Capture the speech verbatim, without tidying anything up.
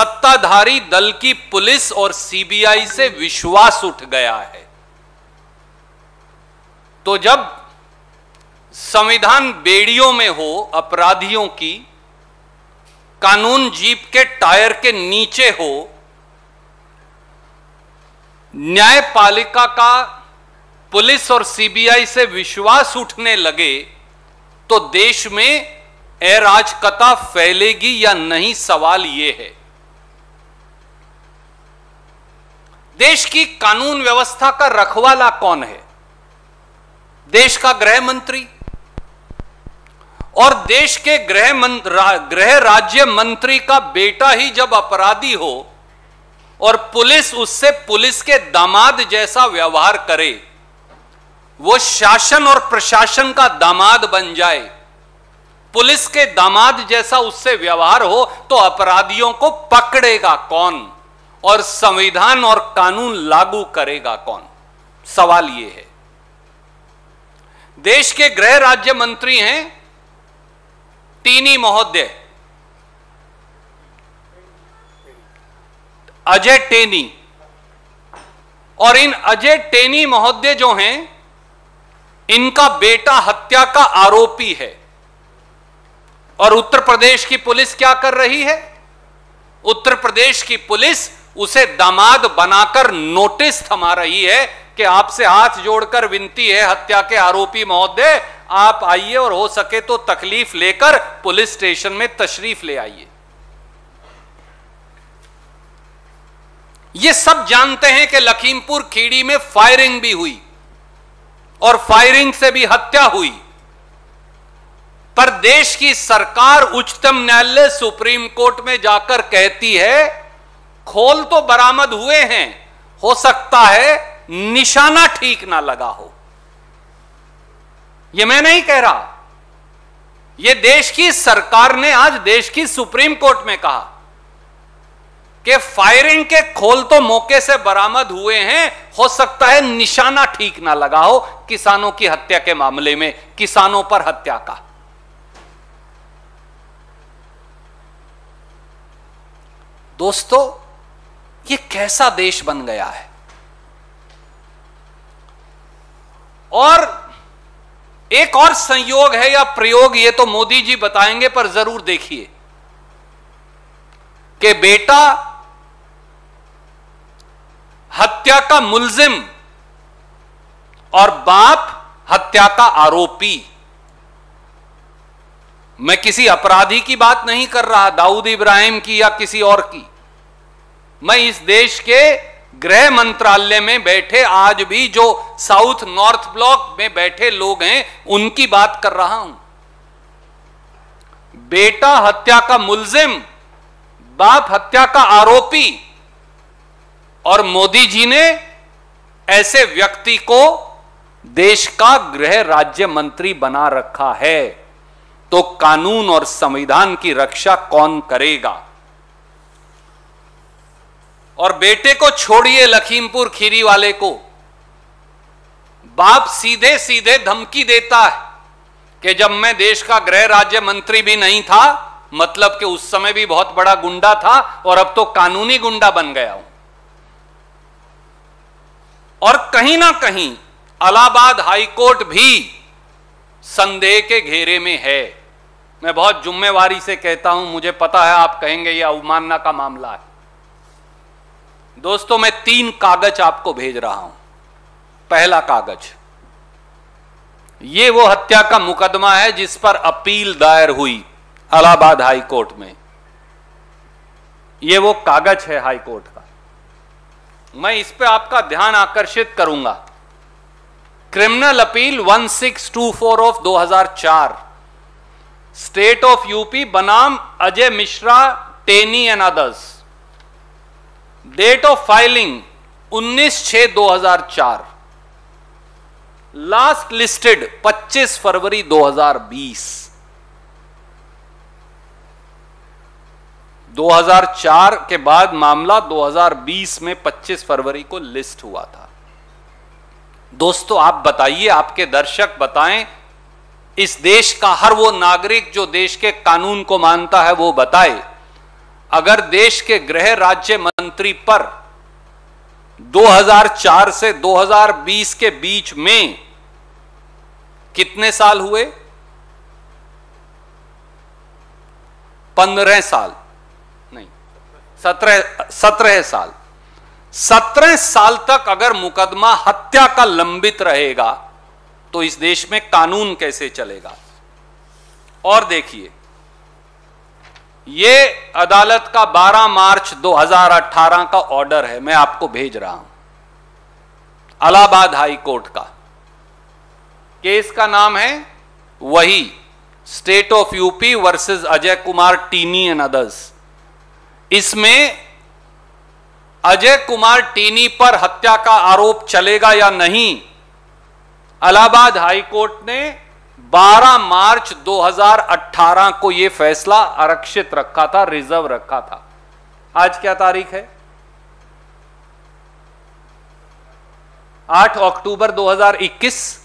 सत्ताधारी दल की पुलिस और सीबीआई से विश्वास उठ गया है। तो जब संविधान बेड़ियों में हो अपराधियों की, कानून जीप के टायर के नीचे हो, न्यायपालिका का पुलिस और सीबीआई से विश्वास उठने लगे तो देश में अराजकता फैलेगी या नहीं, सवाल यह है। देश की कानून व्यवस्था का रखवाला कौन है? देश का गृह मंत्री, और देश के गृह गृह राज्य मंत्री का बेटा ही जब अपराधी हो और पुलिस उससे पुलिस के दामाद जैसा व्यवहार करे, वो शासन और प्रशासन का दामाद बन जाए, पुलिस के दामाद जैसा उससे व्यवहार हो, तो अपराधियों को पकड़ेगा कौन और संविधान और कानून लागू करेगा कौन, सवाल यह है। देश के गृह राज्य मंत्री हैं टेनी महोदय, अजय टेनी, और इन अजय टेनी महोदय जो हैं, इनका बेटा हत्या का आरोपी है। और उत्तर प्रदेश की पुलिस क्या कर रही है? उत्तर प्रदेश की पुलिस उसे दामाद बनाकर नोटिस थमा रही है कि आपसे हाथ जोड़कर विनती है हत्या के आरोपी महोदय, आप आइए और हो सके तो तकलीफ लेकर पुलिस स्टेशन में तशरीफ ले आइए। ये सब जानते हैं कि लखीमपुर खीरी में फायरिंग भी हुई और फायरिंग से भी हत्या हुई, पर देश की सरकार उच्चतम न्यायालय सुप्रीम कोर्ट में जाकर कहती है खोल तो बरामद हुए हैं, हो सकता है निशाना ठीक ना लगा हो। यह मैं नहीं कह रहा, यह देश की सरकार ने आज देश की सुप्रीम कोर्ट में कहा कि फायरिंग के खोल तो मौके से बरामद हुए हैं, हो सकता है निशाना ठीक ना लगा हो। किसानों की हत्या के मामले में, किसानों पर हत्या का, दोस्तों ये कैसा देश बन गया है। और एक और संयोग है या प्रयोग, ये तो मोदी जी बताएंगे, पर जरूर देखिए कि बेटा हत्या का मुल्जिम और बाप हत्या का आरोपी। मैं किसी अपराधी की बात नहीं कर रहा, दाऊद इब्राहिम की या किसी और की। मैं इस देश के गृह मंत्रालय में बैठे आज भी जो साउथ नॉर्थ ब्लॉक में बैठे लोग हैं उनकी बात कर रहा हूं। बेटा हत्या का मुल्जिम, बाप हत्या का आरोपी, और मोदी जी ने ऐसे व्यक्ति को देश का गृह राज्य मंत्री बना रखा है। तो कानून और संविधान की रक्षा कौन करेगा? और बेटे को छोड़िए, लखीमपुर खीरी वाले को बाप सीधे सीधे धमकी देता है कि जब मैं देश का गृह राज्य मंत्री भी नहीं था, मतलब कि उस समय भी बहुत बड़ा गुंडा था और अब तो कानूनी गुंडा बन गया हूं। और कहीं ना कहीं इलाहाबाद हाई कोर्ट भी संदेह के घेरे में है। मैं बहुत जिम्मेवारी से कहता हूं, मुझे पता है आप कहेंगे यह अवमानना का मामला है। दोस्तों मैं तीन कागज आपको भेज रहा हूं। पहला कागज, ये वो हत्या का मुकदमा है जिस पर अपील दायर हुई इलाहाबाद हाई कोर्ट में। ये वो कागज है हाई कोर्ट का, मैं इस पे आपका ध्यान आकर्षित करूंगा। क्रिमिनल अपील सोलह सौ चौबीस ऑफ दो हज़ार चार, स्टेट ऑफ यूपी बनाम Ajay Mishra, Teni and others. Date of filing उन्नीस छह दो हज़ार चार, लास्ट लिस्टेड पच्चीस फरवरी दो हज़ार बीस। दो हज़ार चार के बाद मामला दो हज़ार बीस में पच्चीस फरवरी को लिस्ट हुआ था। दोस्तों आप बताइए, आपके दर्शक बताएं, इस देश का हर वो नागरिक जो देश के कानून को मानता है वो बताए, अगर देश के गृह राज्य मंत्री पर दो हज़ार चार से दो हज़ार बीस के बीच में कितने साल हुए? पंद्रह साल नहीं सत्रह सत्रह साल सत्रह साल तक अगर मुकदमा हत्या का लंबित रहेगा तो इस देश में कानून कैसे चलेगा? और देखिए, ये अदालत का बारह मार्च दो हज़ार अठारह का ऑर्डर है, मैं आपको भेज रहा हूं, इलाहाबाद हाई कोर्ट का। केस का नाम है वही state of UP versus Ajay Kumar Teni and others. इसमें अजय कुमार टेनी पर हत्या का आरोप चलेगा या नहीं, इलाहाबाद हाई कोर्ट ने बारह मार्च दो हज़ार अठारह को यह फैसला आरक्षित रखा था, रिजर्व रखा था। आज क्या तारीख है? आठ अक्टूबर दो हज़ार इक्कीस।